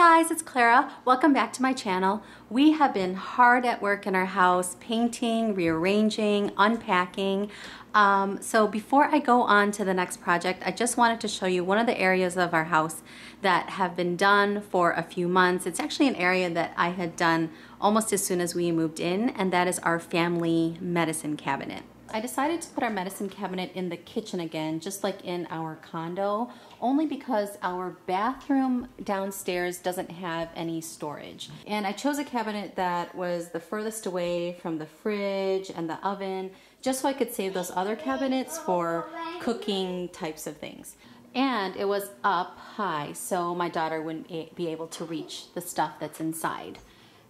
guys, it's Clara. Welcome back to my channel. We have been hard at work in our house, painting, rearranging, unpacking. So before I go on to the next project, I just wanted to show you one of the areas of our house that have been done for a few months. It's actually an area that I had done almost as soon as we moved in, and that is our family medicine cabinet. I decided to put our medicine cabinet in the kitchen again, just like in our condo, only because our bathroom downstairs doesn't have any storage. And I chose a cabinet that was the furthest away from the fridge and the oven, just so I could save those other cabinets for cooking types of things. And it was up high, so my daughter wouldn't be able to reach the stuff that's inside.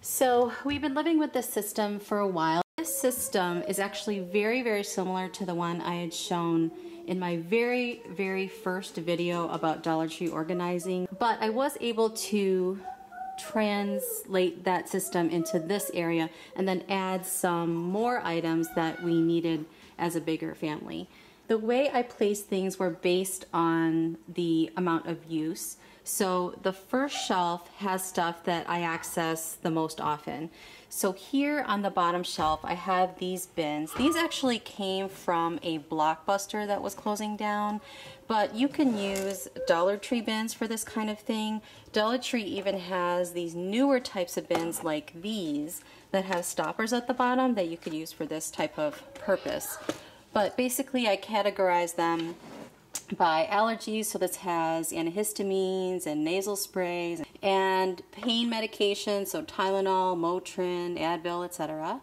So we've been living with this system for a while. This system is actually very, very similar to the one I had shown in my very, very first video about Dollar Tree organizing, but I was able to translate that system into this area and then add some more items that we needed as a bigger family. The way I placed things were based on the amount of use. So the first shelf has stuff that I access the most often. So here on the bottom shelf, I have these bins. These actually came from a Blockbuster that was closing down, but you can use Dollar Tree bins for this kind of thing. Dollar Tree even has these newer types of bins like these that have stoppers at the bottom that you could use for this type of purpose. But basically I categorize them by allergies, so this has antihistamines and nasal sprays and pain medications, so Tylenol, Motrin, Advil, etc.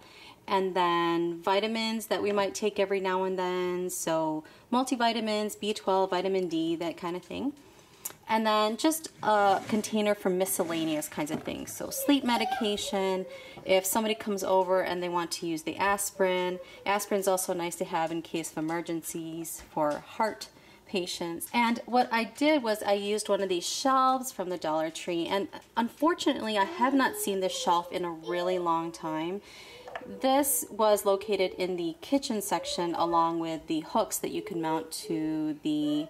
And then vitamins that we might take every now and then, so multivitamins, B12, vitamin D, that kind of thing. And then just a container for miscellaneous kinds of things, so sleep medication, if somebody comes over and they want to use the aspirin. Aspirin's also nice to have in case of emergencies for heart patients. And what I did was I used one of these shelves from the Dollar Tree, and unfortunately I have not seen this shelf in a really long time. This was located in the kitchen section along with the hooks that you can mount to the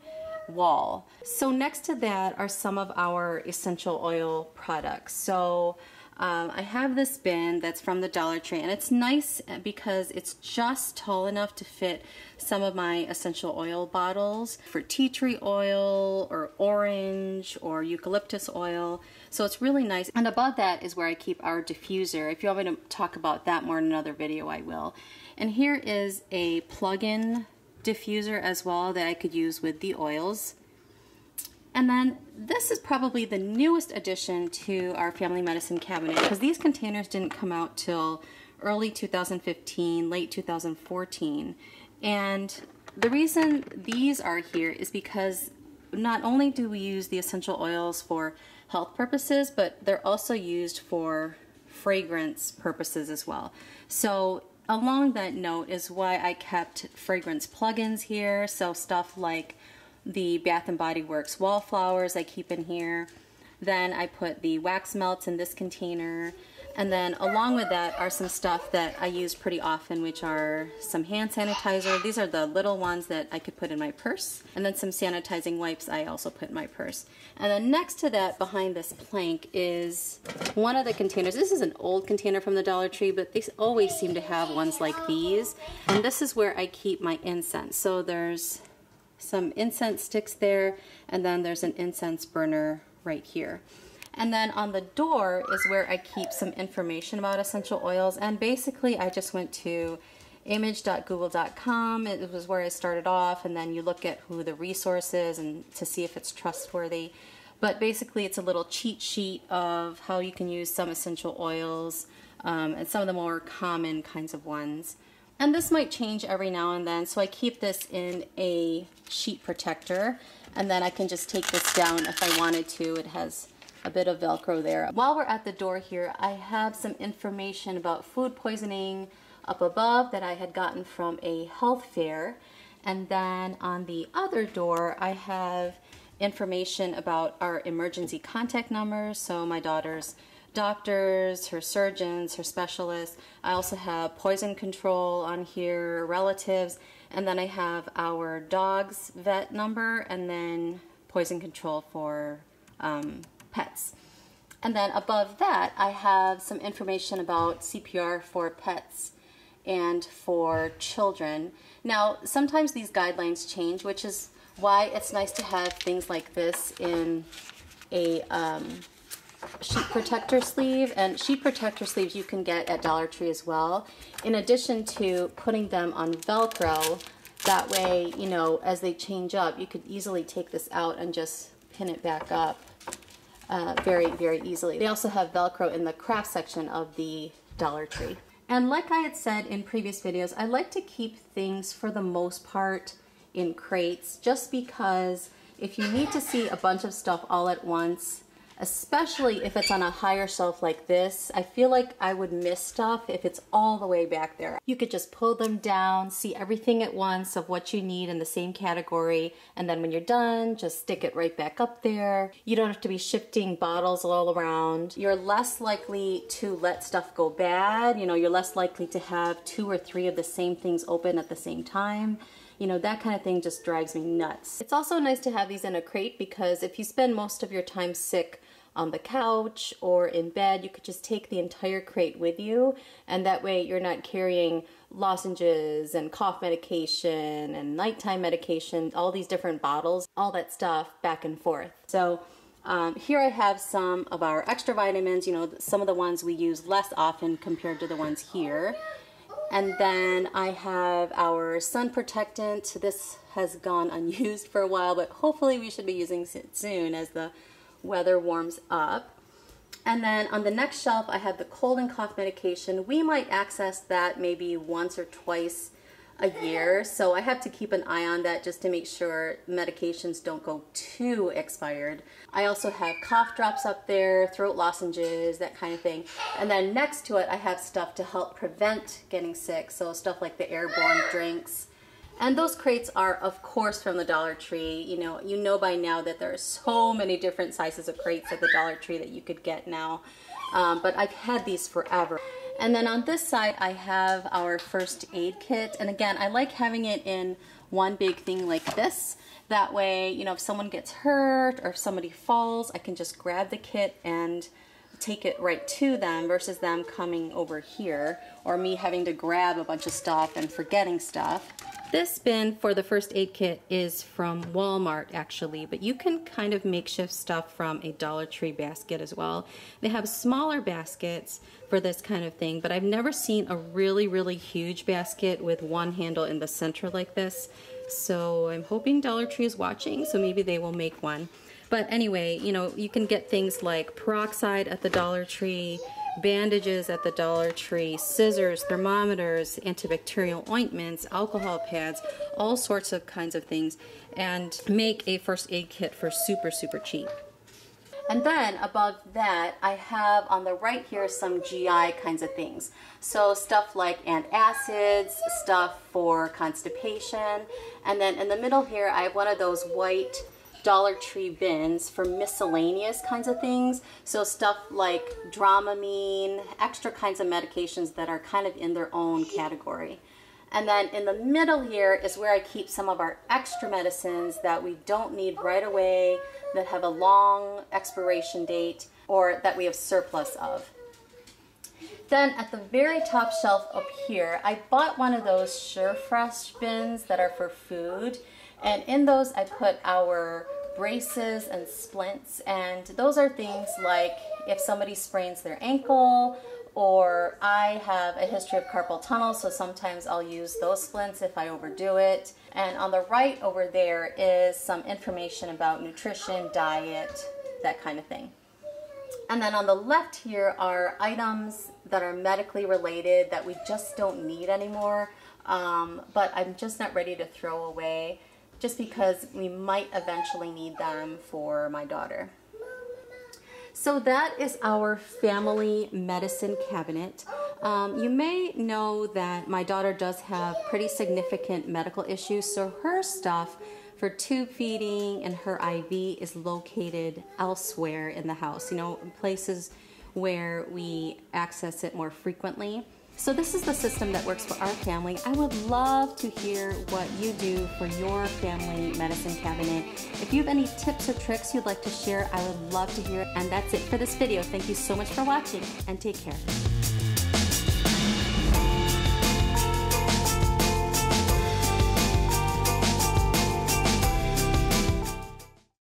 wall. So next to that are some of our essential oil products. So I have this bin that's from the Dollar Tree, and it's nice because it's just tall enough to fit some of my essential oil bottles for tea tree oil or orange or eucalyptus oil. So it's really nice. And above that is where I keep our diffuser. If you want me to talk about that more in another video, I will. And here is a plug-in diffuser as well that I could use with the oils. And then this is probably the newest addition to our family medicine cabinet, because these containers didn't come out till early 2015, late 2014. And the reason these are here is because not only do we use the essential oils for health purposes, but they're also used for fragrance purposes as well. So along that note is why I kept fragrance plugins here, so stuff like the Bath and Body Works wallflowers I keep in here. Then I put the wax melts in this container, and then along with that are some stuff that I use pretty often, which are some hand sanitizer. These are the little ones that I could put in my purse, and then some sanitizing wipes I also put in my purse. And then next to that, behind this plank, is one of the containers. This is an old container from the Dollar Tree, but they always seem to have ones like these. And this is where I keep my incense. So there's some incense sticks there, and then there's an incense burner right here. And then on the door is where I keep some information about essential oils. And basically I just went to image.google.com. It was where I started off, and then you look at who the resource is and to see if it's trustworthy. But basically it's a little cheat sheet of how you can use some essential oils and some of the more common kinds of ones. And this might change every now and then, so I keep this in a sheet protector, and then I can just take this down if I wanted to. It has a bit of Velcro there. While we're at the door here, I have some information about food poisoning up above that I had gotten from a health fair. And then on the other door, I have information about our emergency contact numbers, so my daughter's doctors, her surgeons, her specialists. I also have poison control on here, relatives, and then I have our dog's vet number, and then poison control for pets. And then above that, I have some information about CPR for pets and for children. Now, sometimes these guidelines change, which is why it's nice to have things like this in a sheet protector sleeve. And sheet protector sleeves you can get at Dollar Tree as well, in addition to putting them on Velcro. That way, you know, as they change up, you could easily take this out and just pin it back up very, very easily. They also have Velcro in the craft section of the Dollar Tree. And like I had said in previous videos, I like to keep things for the most part in crates, just because if you need to see a bunch of stuff all at once, especially if it's on a higher shelf like this, I feel like I would miss stuff if it's all the way back there. You could just pull them down, see everything at once of what you need in the same category, and then when you're done, just stick it right back up there. You don't have to be shifting bottles all around. You're less likely to let stuff go bad. You know, you're less likely to have 2 or 3 of the same things open at the same time. You know, that kind of thing just drives me nuts. It's also nice to have these in a crate, because if you spend most of your time sick on the couch or in bed, you could just take the entire crate with you, and that way you're not carrying lozenges and cough medication and nighttime medication, all these different bottles, all that stuff back and forth. So here I have some of our extra vitamins, you know, some of the ones we use less often compared to the ones here. And then I have our sun protectant. This has gone unused for a while, but hopefully we should be using it soon as the weather warms up. And then on the next shelf, I have the cold and cough medication. We might access that maybe once or twice a year, so I have to keep an eye on that just to make sure medications don't go too expired. I also have cough drops up there, throat lozenges, that kind of thing. And then next to it, I have stuff to help prevent getting sick, so stuff like the airborne drinks. And those crates are, of course, from the Dollar Tree. You know by now that there are so many different sizes of crates at the Dollar Tree that you could get now. But I've had these forever. And then on this side, I have our first aid kit. And again, I like having it in one big thing like this. That way, you know, if someone gets hurt or if somebody falls, I can just grab the kit and take it right to them, versus them coming over here or me having to grab a bunch of stuff and forgetting stuff. This bin for the first aid kit is from Walmart, actually, but you can kind of makeshift stuff from a Dollar Tree basket as well. They have smaller baskets for this kind of thing, but I've never seen a really, really huge basket with one handle in the center like this. So I'm hoping Dollar Tree is watching, so maybe they will make one. But anyway, you know, you can get things like peroxide at the Dollar Tree, bandages at the Dollar Tree, scissors, thermometers, antibacterial ointments, alcohol pads, all sorts of kinds of things, and make a first aid kit for super, super cheap. And then above that, I have on the right here some GI kinds of things. So stuff like antacids, stuff for constipation, and then in the middle here, I have one of those white Dollar Tree bins for miscellaneous kinds of things. So stuff like Dramamine, extra kinds of medications that are kind of in their own category. And then in the middle here is where I keep some of our extra medicines that we don't need right away, that have a long expiration date, or that we have surplus of. Then at the very top shelf up here, I bought one of those SureFresh bins that are for food. And in those, I put our braces and splints, and those are things like if somebody sprains their ankle, or I have a history of carpal tunnel, so sometimes I'll use those splints if I overdo it. And on the right over there is some information about nutrition, diet, that kind of thing. And then on the left here are items that are medically related that we just don't need anymore, but I'm just not ready to throw away, just because we might eventually need them for my daughter. So that is our family medicine cabinet. You may know that my daughter does have pretty significant medical issues, so her stuff for tube feeding and her IV is located elsewhere in the house, you know, places where we access it more frequently. So this is the system that works for our family. I would love to hear what you do for your family medicine cabinet. If you have any tips or tricks you'd like to share, I would love to hear it. And that's it for this video. Thank you so much for watching, and take care.